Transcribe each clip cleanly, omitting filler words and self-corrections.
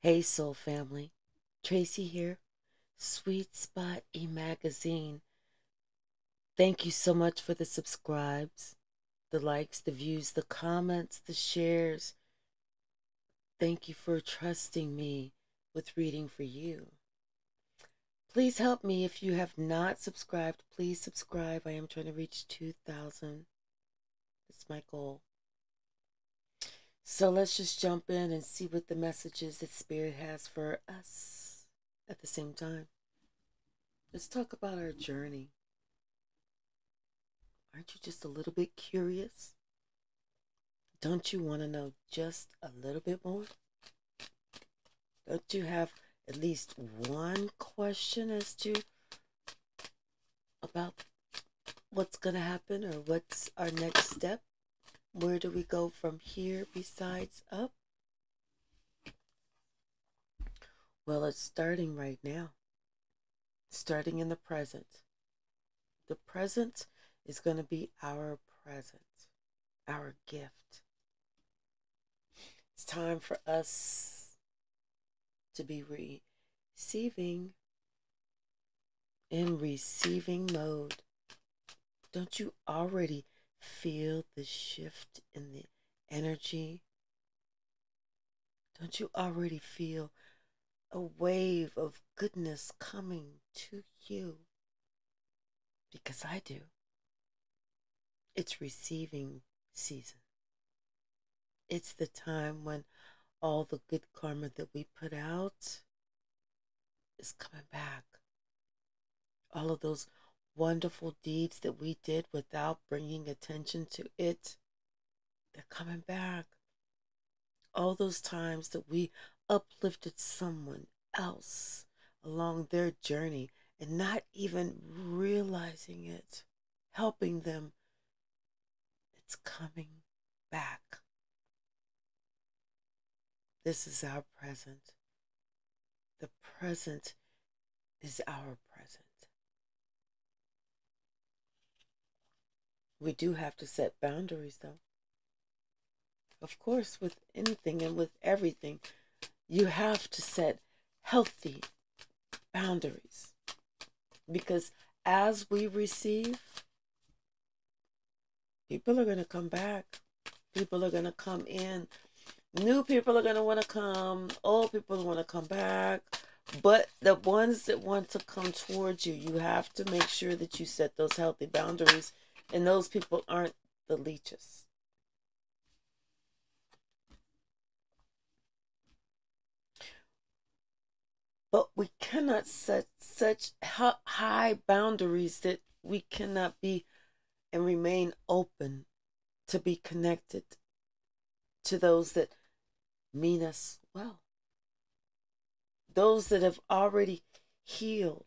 Hey Soul Family, Tracy here, Sweet Spot E Magazine. Thank you so much for the subscribes, the likes, the views, the comments, the shares. Thank you for trusting me with reading for you. Please help me if you have not subscribed. Please subscribe. I am trying to reach 2,000. That's my goal. So let's just jump in and see what the message is that Spirit has for us at the same time. Let's talk about our journey. Aren't you just a little bit curious? Don't you want to know just a little bit more? Don't you have at least one question as to about what's going to happen or what's our next step? Where do we go from here besides up? Well, it's starting right now. Starting in the present. The present is going to be our present, our gift. It's time for us to be receiving in receiving mode. Don't you already feel the shift in the energy? Don't you already feel a wave of goodness coming to you? Because I do. It's receiving season. It's the time when all the good karma that we put out is coming back. All of those wonderful deeds that we did without bringing attention to it, they're coming back. All those times that we uplifted someone else along their journey and not even realizing it, helping them, it's coming back. This is our present. The present is our present. We do have to set boundaries, though. Of course, with anything and with everything, you have to set healthy boundaries. Because as we receive, people are going to come back. People are going to come in. New people are going to want to come. Old people want to come back. But the ones that want to come towards you, you have to make sure that you set those healthy boundaries. And those people aren't the leeches. But we cannot set such high boundaries that we cannot be and remain open to be connected to those that mean us well. Those that have already healed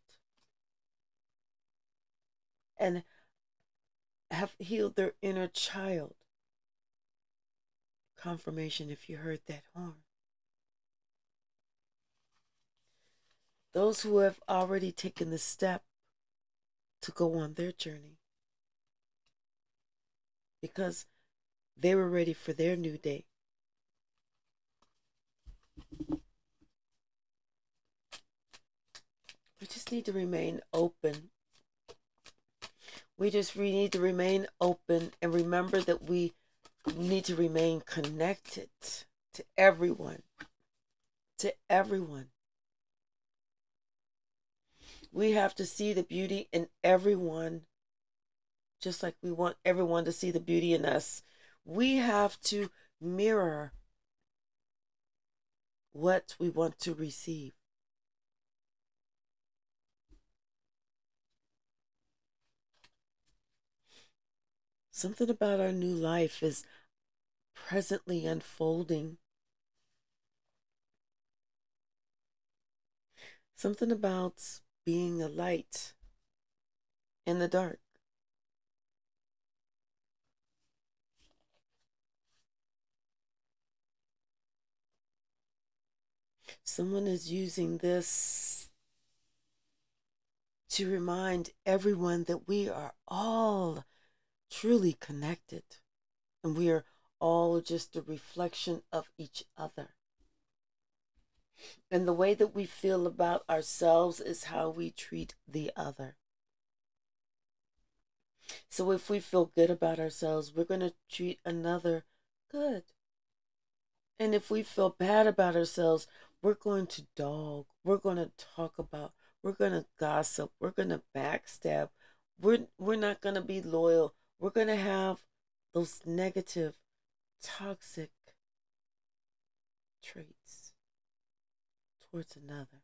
and have healed their inner child. Confirmation if you heard that horn. Those who have already taken the step to go on their journey because they were ready for their new day. We just need to remain open. We just need to remain open and remember that we need to remain connected to everyone. To everyone. We have to see the beauty in everyone, just like we want everyone to see the beauty in us. We have to mirror what we want to receive. Something about our new life is presently unfolding. Something about being a light in the dark. Someone is using this to remind everyone that we are all truly connected, and we are all just a reflection of each other. And the way that we feel about ourselves is how we treat the other. So if we feel good about ourselves, we're going to treat another good. And if we feel bad about ourselves, we're going to dog, we're going to talk about, we're going to gossip, we're going to backstab, we're not going to be loyal. We're going to have those negative, toxic traits towards another,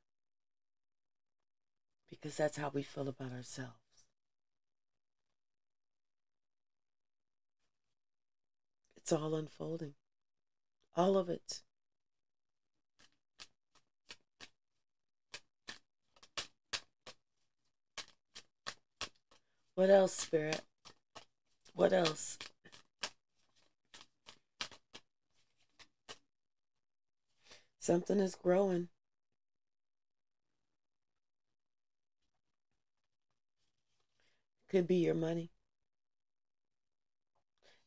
because that's how we feel about ourselves. It's all unfolding, all of it. What else, Spirit? What else? Something is growing. Could be your money.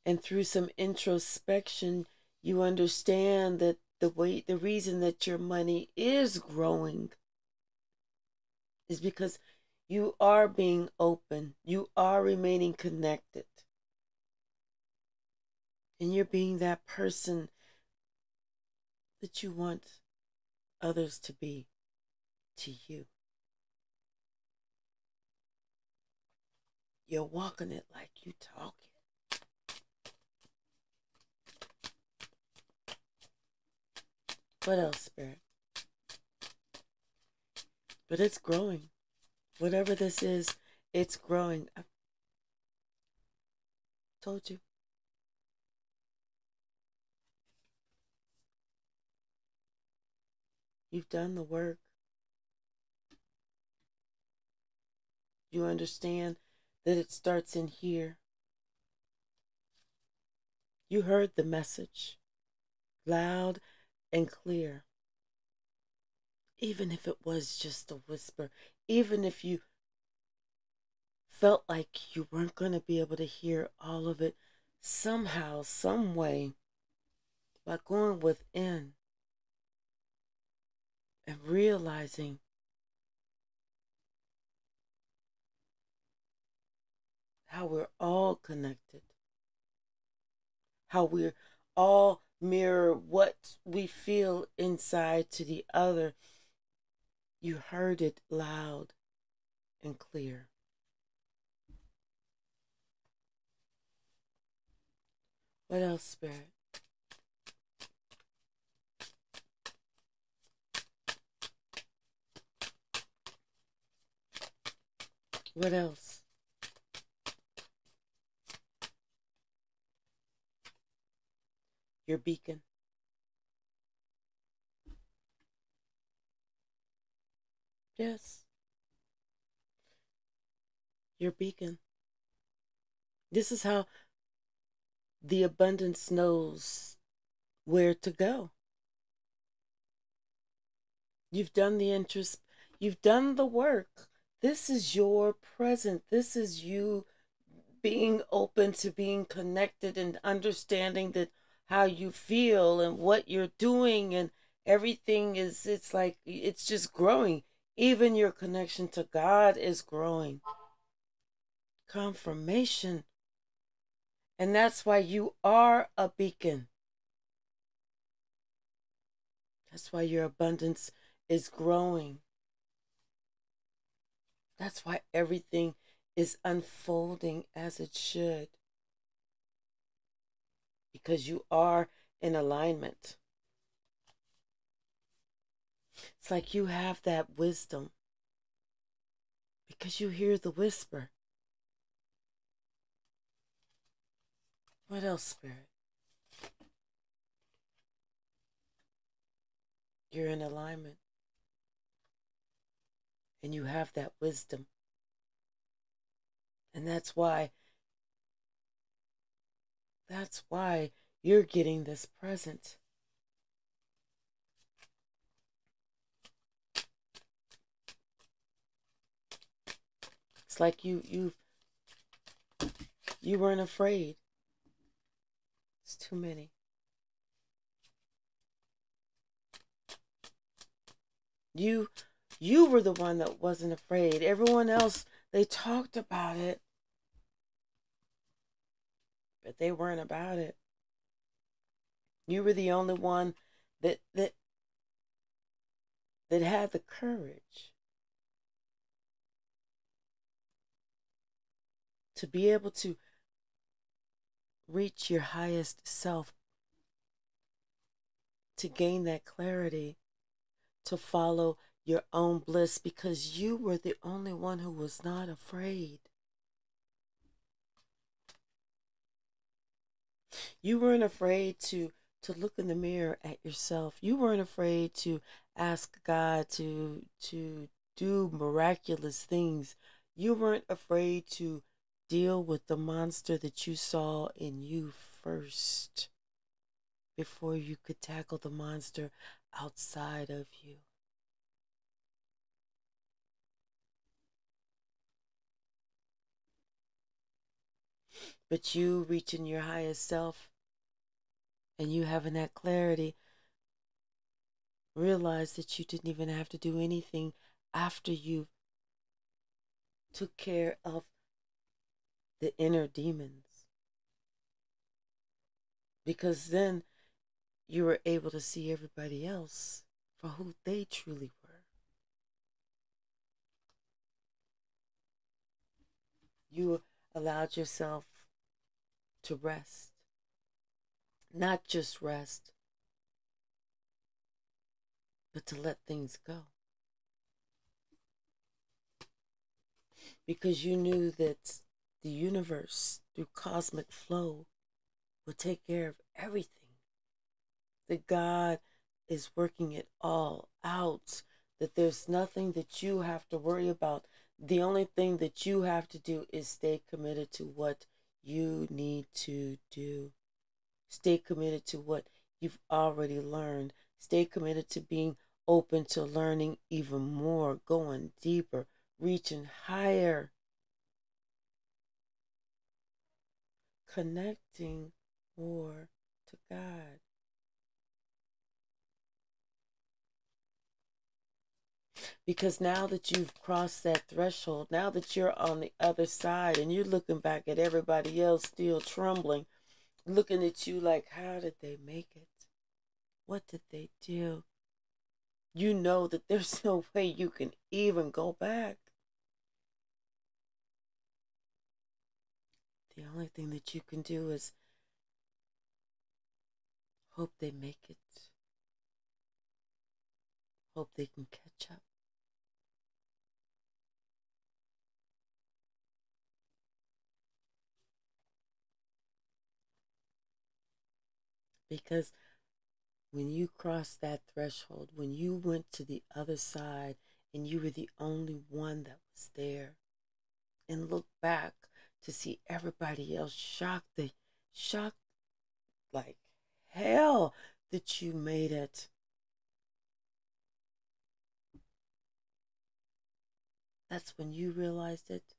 And through some introspection, you understand that the reason that your money is growing is because you are being open. You are remaining connected. And you're being that person that you want others to be to you. You're walking it like you talk it. What else, Spirit? But it's growing. Whatever this is, it's growing. I told you. You've done the work. You understand that it starts in here. You heard the message loud and clear. Even if it was just a whisper, even if you felt like you weren't going to be able to hear all of it, somehow, some way, by going within and realizing how we're all connected, how we're all mirror what we feel inside to the other. You heard it loud and clear. What else, Spirit? What else? Your beacon. Yes. Your beacon. This is how the abundance knows where to go. You've done the interest. You've done the work. This is your present. This is you being open to being connected and understanding that how you feel and what you're doing and everything is, it's like, it's just growing. Even your connection to God is growing. Confirmation. And that's why you are a beacon. That's why your abundance is growing. That's why everything is unfolding as it should. Because you are in alignment. It's like you have that wisdom because you hear the whisper. What else, Spirit? You're in alignment and you have that wisdom. And that's why you're getting this present. Like you weren't afraid. It's too many. You were the one that wasn't afraid. Everyone else, they talked about it, but they weren't about it. You were the only one that had the courage to be able to reach your highest self, to gain that clarity, to follow your own bliss, because you were the only one who was not afraid. You weren't afraid to look in the mirror at yourself. You weren't afraid to ask God to do miraculous things. You weren't afraid to deal with the monster that you saw in you first, before you could tackle the monster outside of you. But you reaching your highest self and you having that clarity, realize that you didn't even have to do anything after you took care of the inner demons. Because then you were able to see everybody else for who they truly were. You allowed yourself to rest. Not just rest, but to let things go. Because you knew that the universe, through cosmic flow, will take care of everything. That God is working it all out. That there's nothing that you have to worry about. The only thing that you have to do is stay committed to what you need to do. Stay committed to what you've already learned. Stay committed to being open to learning even more, going deeper, reaching higher, connecting more to God. Because now that you've crossed that threshold, now that you're on the other side and you're looking back at everybody else still trembling, looking at you like, how did they make it? What did they do? You know that there's no way you can even go back. The only thing that you can do is hope they make it. Hope they can catch up. Because when you crossed that threshold, when you went to the other side and you were the only one that was there, and looked back to see everybody else shocked, shocked like hell that you made it. That's when you realized it.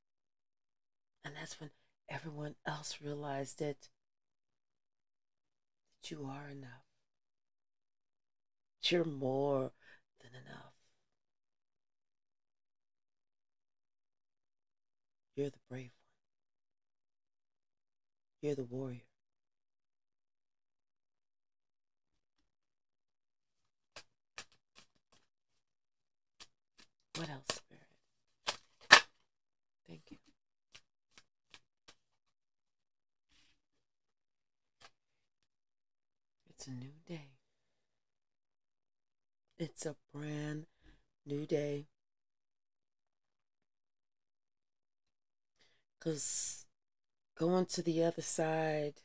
And that's when everyone else realized it. That you are enough. You're more than enough. You're the brave one. You're the warrior. What else, Spirit? Thank you. It's a new day. It's a brand new day. 'Cause going to the other side,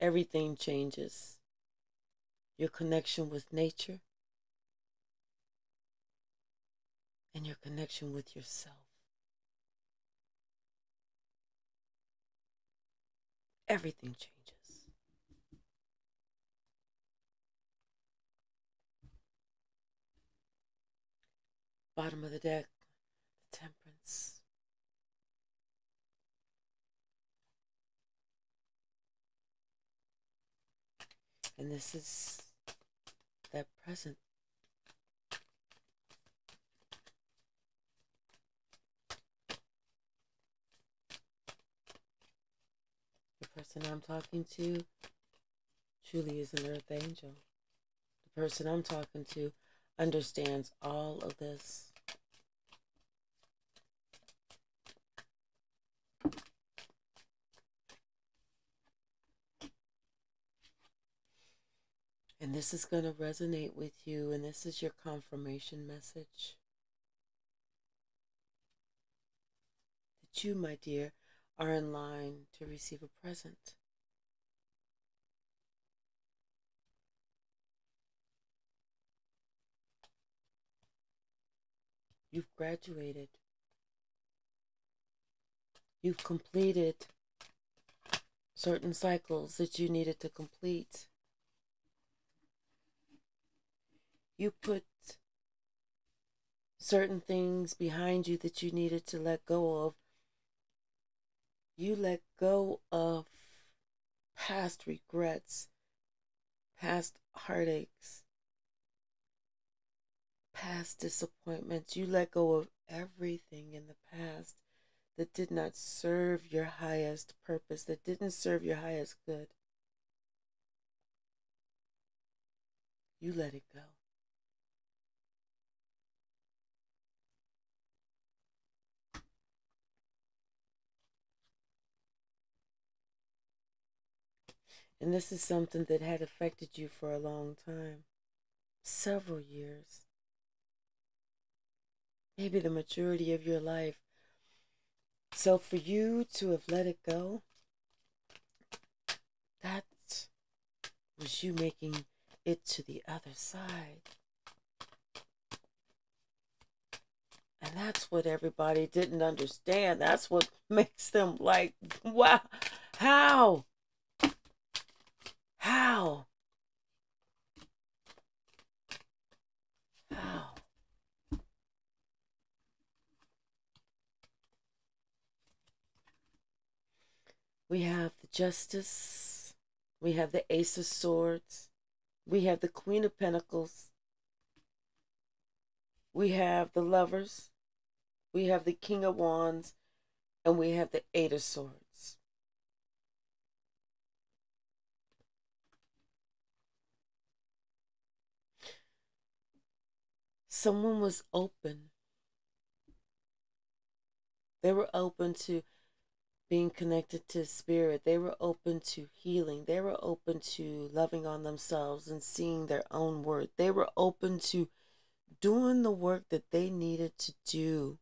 everything changes. Your connection with nature and your connection with yourself. Everything changes. Bottom of the deck, the Temperance. And this is that present person I'm talking to truly is an earth angel. The person I'm talking to understands all of this. And this is going to resonate with you, and this is your confirmation message. That you, my dear, are in line to receive a present. You've graduated. You've completed certain cycles that you needed to complete. You put certain things behind you that you needed to let go of. You let go of past regrets, past heartaches, past disappointments. You let go of everything in the past that did not serve your highest purpose, that didn't serve your highest good. You let it go. And this is something that had affected you for a long time, several years, maybe the majority of your life. So for you to have let it go, that was you making it to the other side. And that's what everybody didn't understand. That's what makes them like, wow, how? How? How? We have the Justice. We have the Ace of Swords. We have the Queen of Pentacles. We have the Lovers. We have the King of Wands. And we have the Eight of Swords. Someone was open. They were open to being connected to spirit. They were open to healing. They were open to loving on themselves and seeing their own worth. They were open to doing the work that they needed to do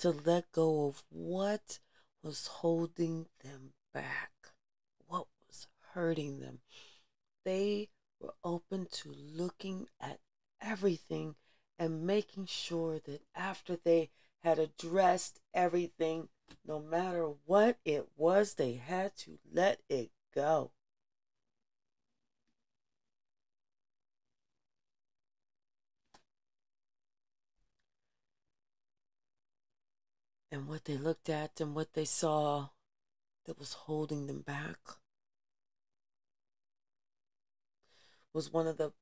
to let go of what was holding them back, what was hurting them. They were open to looking at everything and making sure that after they had addressed everything, no matter what it was, they had to let it go. And what they looked at and what they saw that was holding them back was one of the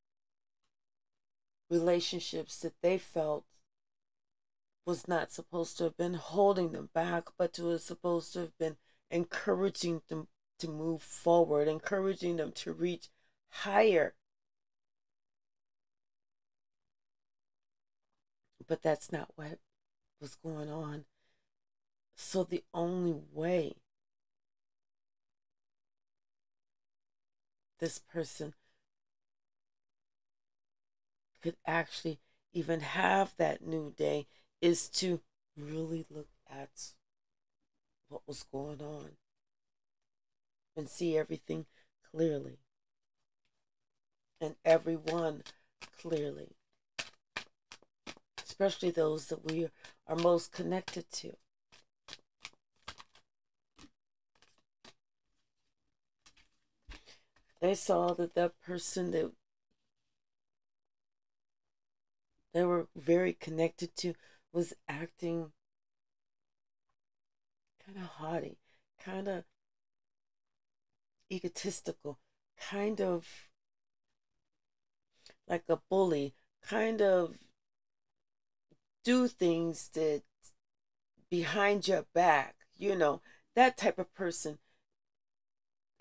relationships that they felt was not supposed to have been holding them back, but was supposed to have been encouraging them to move forward, encouraging them to reach higher. But that's not what was going on. So the only way this person could actually even have that new day is to really look at what was going on and see everything clearly and everyone clearly, especially those that we are most connected to. They saw that that person that they were very connected to was acting kind of haughty, kind of egotistical, kind of like a bully, kind of do things that behind your back, you know, that type of person.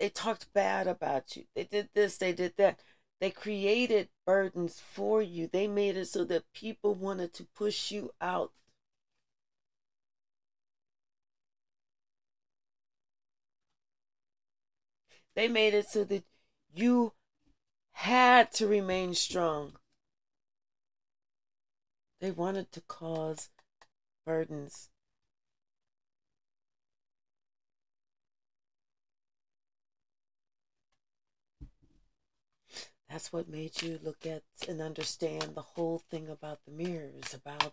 They talked bad about you. They did this, they did that. They created burdens for you. They made it so that people wanted to push you out. They made it so that you had to remain strong. They wanted to cause burdens. That's what made you look at and understand the whole thing about the mirror is about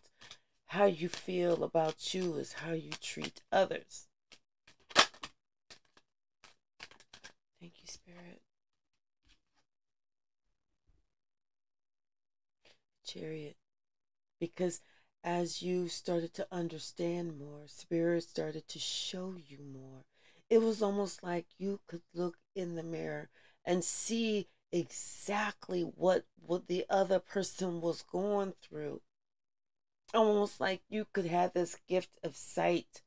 how you feel about you is how you treat others. Thank you, Spirit. Chariot. Because as you started to understand more, Spirit started to show you more. It was almost like you could look in the mirror and see exactly what the other person was going through. Almost like you could have this gift of sight.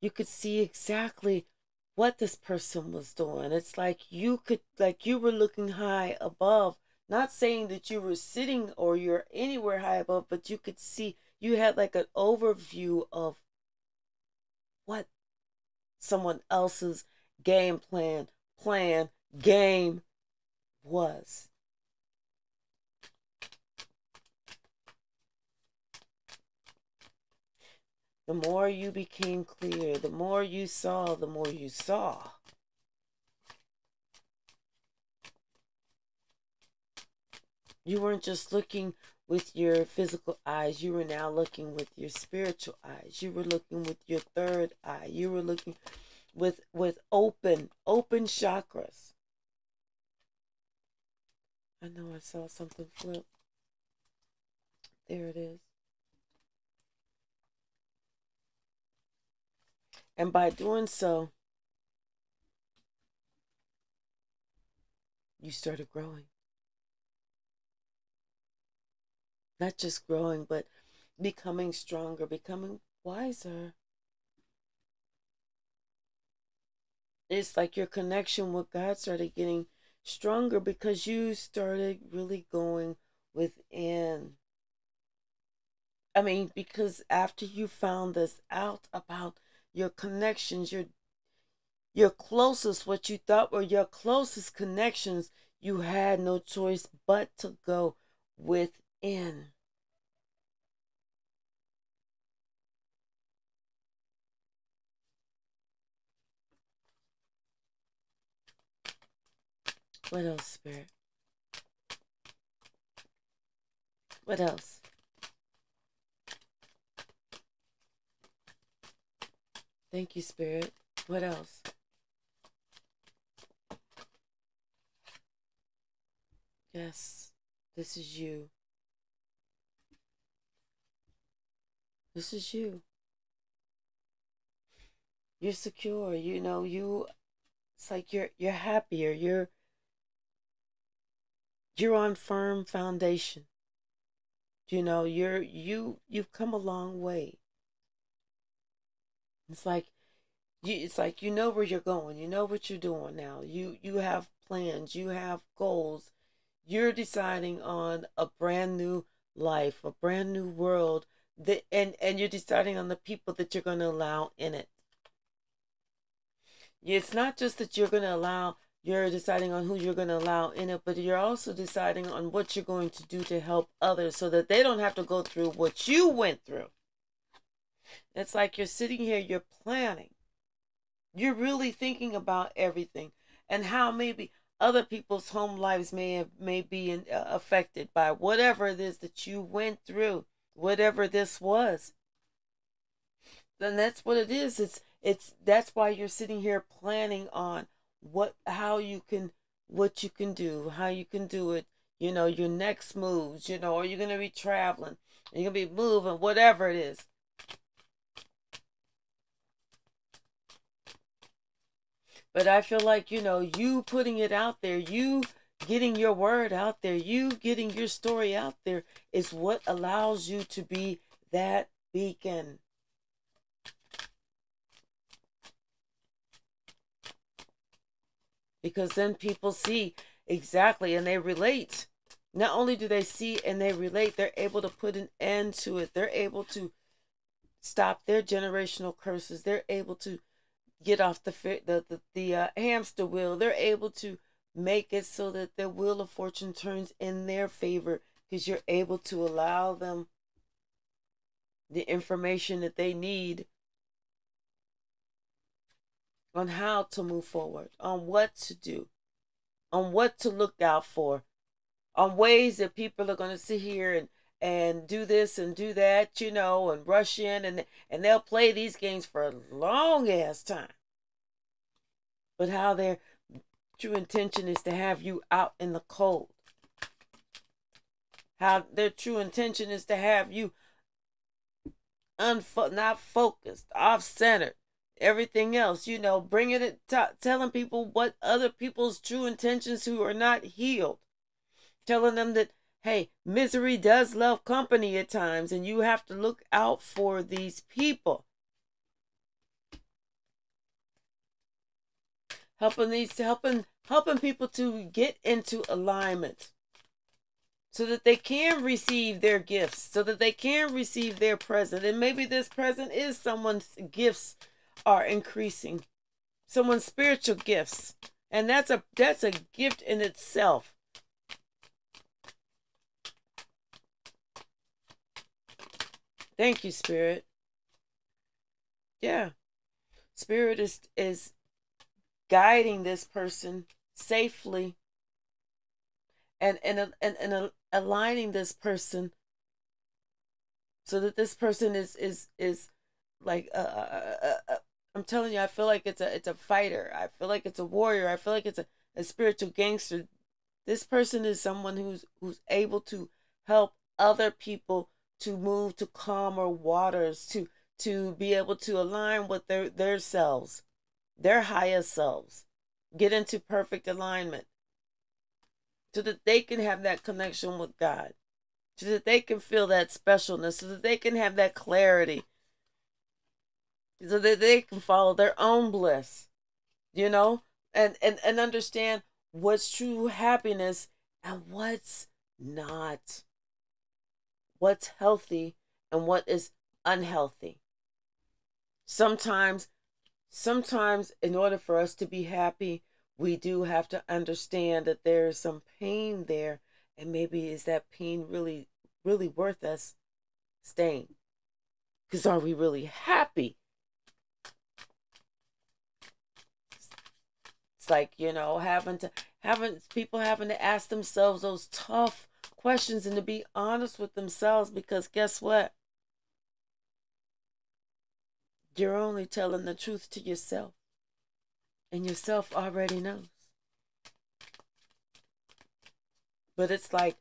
You could see exactly what this person was doing. It's like you could, like you were looking high above, not saying that you were sitting or you're anywhere high above, but you could see, you had like an overview of what someone else's game was. The more you became clear, the more you saw, the more you saw. You weren't just looking with your physical eyes. You were now looking with your spiritual eyes. You were looking with your third eye. You were looking with open chakras. I know I saw something flip. There it is. And by doing so, you started growing. Not just growing, but becoming stronger, becoming wiser. It's like your connection with God started getting stronger because you started really going within. I mean, because after you found this out about your connections, your closest, what you thought were your closest connections, you had no choice but to go within. What else, Spirit? What else? Thank you, Spirit. What else? Yes, this is you. This is you. You're secure. You know, you, it's like you're happier. You're on firm foundation. You know, you've come a long way. It's like you know where you're going. You know what you're doing now. You have plans. You have goals. You're deciding on a brand new life, a brand new world, and you're deciding on the people that you're going to allow in it. It's not just that you're going to allow. You're deciding on who you're going to allow in it, but you're also deciding on what you're going to do to help others so that they don't have to go through what you went through. It's like you're sitting here, you're planning. You're really thinking about everything and how maybe other people's home lives may be affected by whatever it is that you went through, whatever this was. Then that's what it is. That's why you're sitting here planning on how you can do it, you know, your next moves, you know, are you going to be traveling? Are you going to be moving? Whatever it is. But I feel like, you know, you putting it out there, you getting your word out there, you getting your story out there is what allows you to be that beacon. because then people see exactly and they relate. Not only do they see and they relate, they're able to put an end to it. They're able to stop their generational curses. They're able to get off the hamster wheel. They're able to make it so that the wheel of fortune turns in their favor, because you're able to allow them the information that they need on how to move forward, on what to do, on what to look out for, on ways that people are going to sit here and do this and do that, you know, and rush in, and they'll play these games for a long ass time. But how their true intention is to have you out in the cold. How their true intention is to have you not focused, off-centered, everything else, you know, bringing it, telling people what other people's true intentions who are not healed. Telling them that, hey, misery does love company at times, and you have to look out for these people. Helping people to get into alignment so that they can receive their gifts, so that they can receive their present. And maybe this present is someone's gifts are increasing, someone's spiritual gifts. And that's a gift in itself. Thank you, Spirit. Yeah. Spirit is guiding this person safely and aligning this person so that this person is like I'm telling you, I feel like it's a fighter. I feel like it's a warrior. I feel like it's a spiritual gangster. This person is someone who's able to help other people to move to calmer waters, to be able to align with their selves, their higher selves, get into perfect alignment so that they can have that connection with God, so that they can feel that specialness, so that they can have that clarity, so that they can follow their own bliss, you know, and understand what's true happiness and what's not. What's healthy and what is unhealthy. Sometimes in order for us to be happy, we do have to understand that there is some pain there, and maybe is that pain really, really worth us staying? Because are we really happy? It's like, you know, having people ask themselves those tough questions and to be honest with themselves, because guess what? You're only telling the truth to yourself, and yourself already knows. But it's like,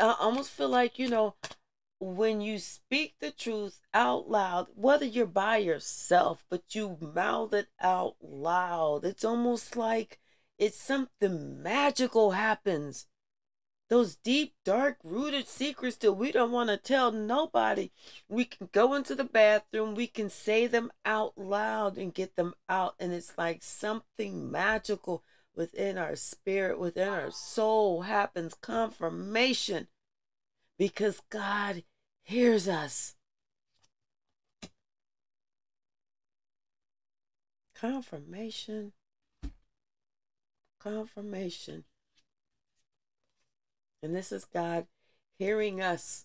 I almost feel like, you know, when you speak the truth out loud, whether you're by yourself, but you mouth it out loud, it's almost like it's something magical happens. Those deep, dark-rooted secrets that we don't want to tell nobody. We can go into the bathroom. We can say them out loud and get them out. And it's like something magical within our spirit, within our soul happens. Confirmation. Because God hears us. Confirmation. Confirmation. And this is God hearing us.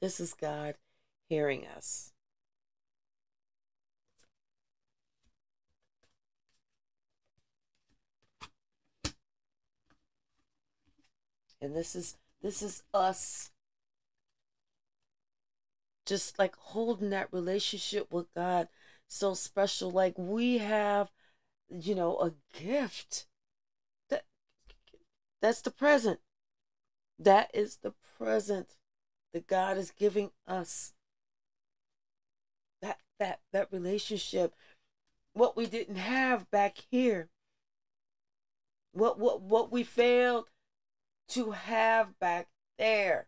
This is God hearing us. And this is us just like holding that relationship with God so special. Like we have, you know, a gift. That's the present. That is the present that God is giving us. That relationship. What we didn't have back here. What we failed to have back there.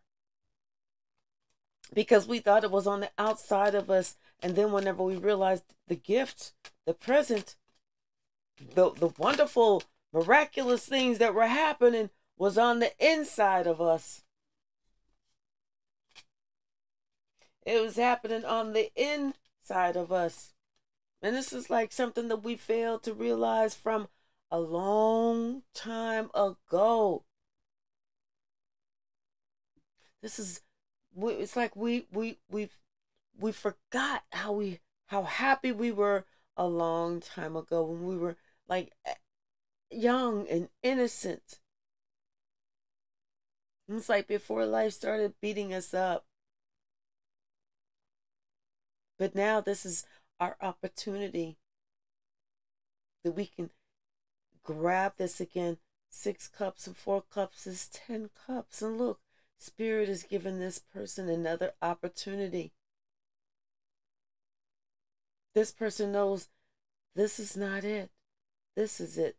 Because we thought it was on the outside of us. And then whenever we realized the gift, the present, the wonderful, miraculous things that were happening was on the inside of us. It was happening on the inside of us. And this is like something that we failed to realize from a long time ago. This is, it's like we forgot how happy we were a long time ago when we were like young and innocent. It's like before life started beating us up. But now this is our opportunity that we can grab this again. 6 cups and 4 cups is 10 cups. And look, Spirit is giving this person another opportunity. This person knows this is not it. This is it.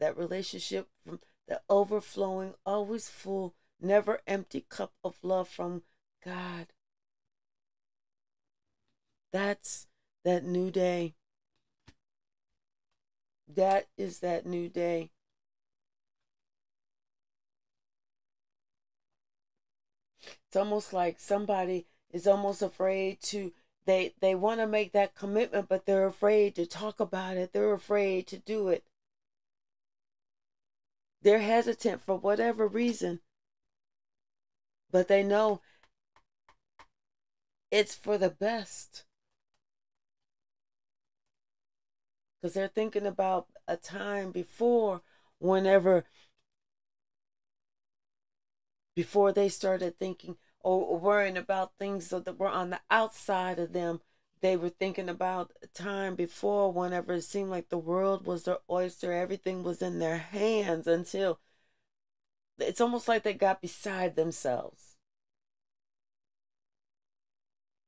That relationship, from the overflowing, always full, never empty cup of love from God. That's that new day. That is that new day. It's almost like somebody is almost afraid to, they want to make that commitment, but they're afraid to talk about it. They're afraid to do it. They're hesitant for whatever reason. But they know it's for the best. Because they're thinking about a time before, whenever, before they started thinking or worrying about things that were on the outside of them. They were thinking about a time before whenever it seemed like the world was their oyster. Everything was in their hands until it's almost like they got beside themselves.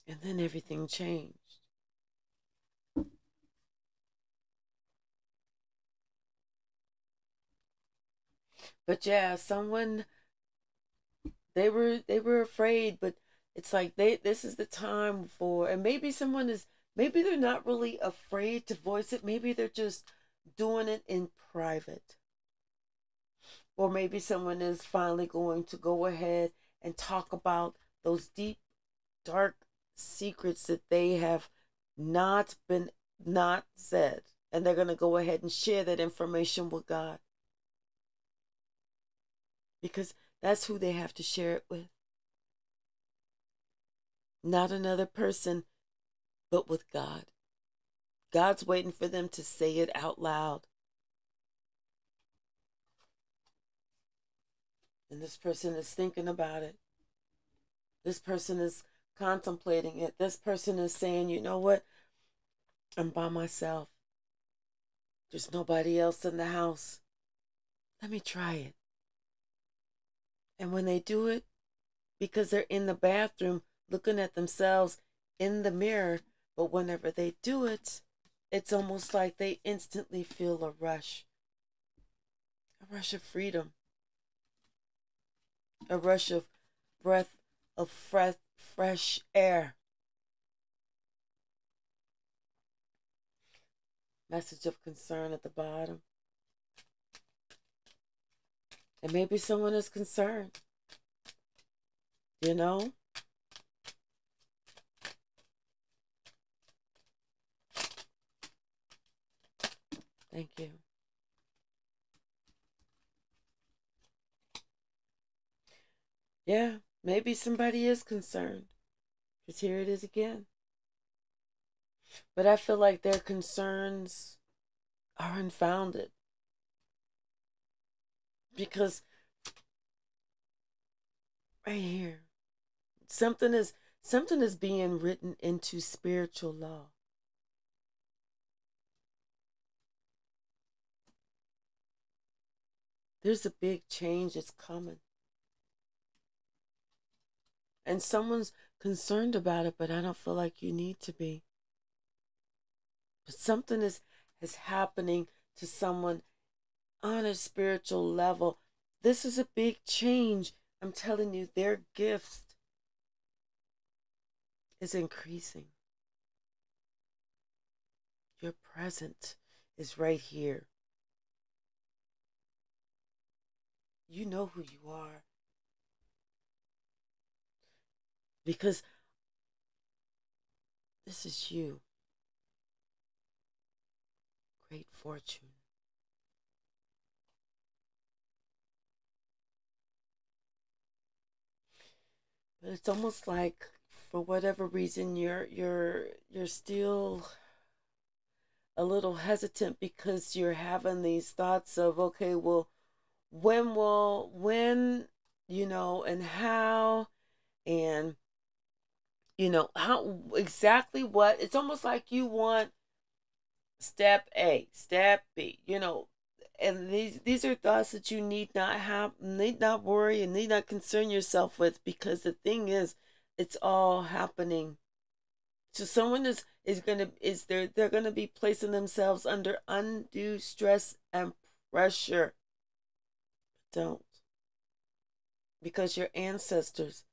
And then everything changed. But yeah, someone, they were afraid, but it's like this is the time for, and maybe someone is, maybe they're not really afraid to voice it. Maybe they're just doing it in private. Or maybe someone is finally going to go ahead and talk about those deep, dark secrets that they have not said. And they're going to go ahead and share that information with God. Because that's who they have to share it with. Not another person, but with God. God's waiting for them to say it out loud. And this person is thinking about it. This person is contemplating it. This person is saying, you know what? I'm by myself. There's nobody else in the house. Let me try it. And when they do it, because they're in the bathroom looking at themselves in the mirror, but whenever they do it, it's almost like they instantly feel a rush of freedom, a rush of breath of fresh air. Message of concern at the bottom. And maybe someone is concerned, you know? Thank you. Yeah, maybe somebody is concerned. Because here it is again. But I feel like their concerns are unfounded. Because right here, something is being written into spiritual law. There's a big change that's coming. And someone's concerned about it, but I don't feel like you need to be. But something is happening to someone on a spiritual level. This is a big change. I'm telling you, their gifts is increasing. Your present is right here. You know who you are. Because this is you. Great fortune. But it's almost like, for whatever reason, you're still a little hesitant, because you're having these thoughts of, okay, well, when, you know, and how, and, you know, how exactly what. It's almost like you want step A, step B, you know, and these are thoughts that you need not have, need not worry, and need not concern yourself with, because the thing is, it's all happening. So someone they're gonna be placing themselves under undue stress and pressure. Don't, because your ancestors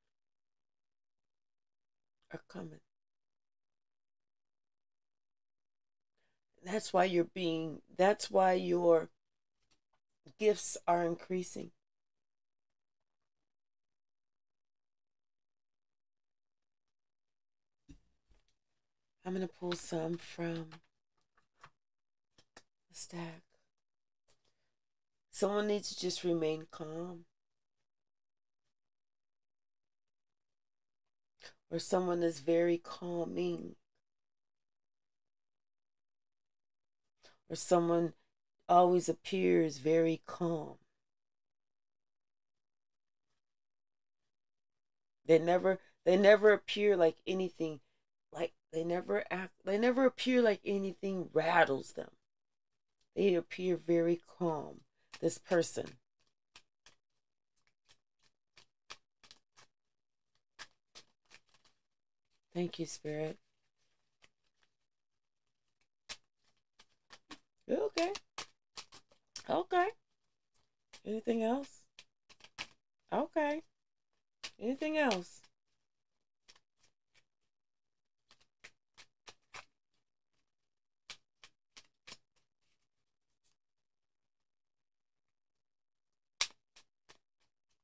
are coming. That's why you're being, that's why your gifts are increasing. I'm going to pull some from the stack. Someone needs to just remain calm. Or someone is very calming. Or someone always appears very calm. They never appear like anything. They never appear like anything rattles them. They appear very calm, this person. Thank you, Spirit. Okay. Okay. Anything else? Okay. Anything else?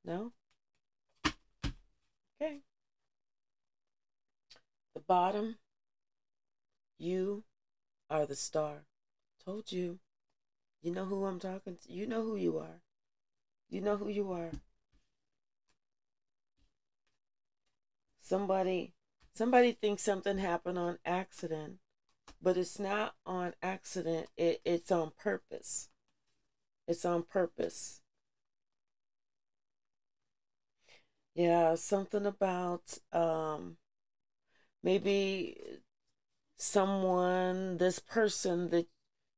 No? Okay. The bottom, you are the star. Told you. You know who I'm talking to. You know who you are. You know who you are. Somebody thinks something happened on accident, but it's not on accident. It's on purpose. It's on purpose. Yeah, something about maybe someone, this person that,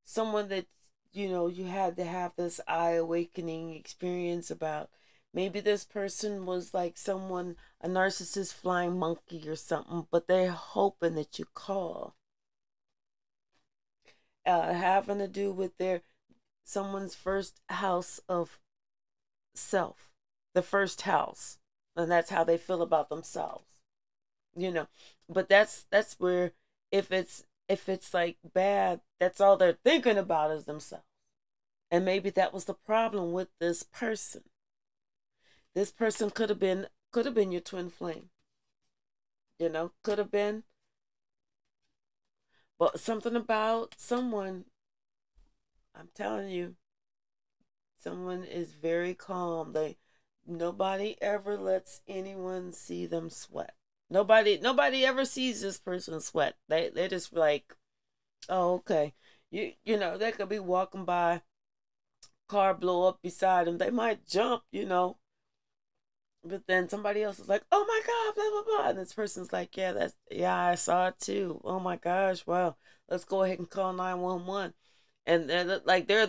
someone that, you know, you had to have this eye awakening experience about. Maybe this person was like someone, a narcissist flying monkey or something, but they're hoping that you call. Having to do with someone's first house of self, the first house. And that's how they feel about themselves, you know. But that's where, if it's like bad, that's all they're thinking about is themselves. And maybe that was the problem with this person. This person could have been your twin flame, you know, could have been. But something about someone, I'm telling you, someone is very calm. Nobody ever lets anyone see them sweat. Nobody ever sees this person sweat. They're just like, oh, okay. You know, they could be walking by, car blow up beside them. They might jump, you know. But then somebody else is like, oh my God, blah, blah, blah. And this person's like, yeah, I saw it too. Oh my gosh, wow. Let's go ahead and call 911. And they're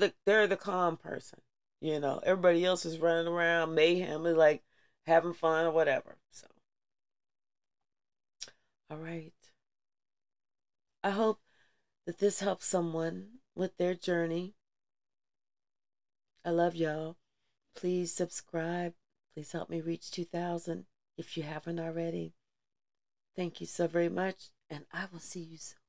the calm person. You know, everybody else is running around, mayhem, is like having fun or whatever. So, all right. I hope that this helps someone with their journey. I love y'all. Please subscribe. Please help me reach 2,000 if you haven't already. Thank you so very much, and I will see you soon.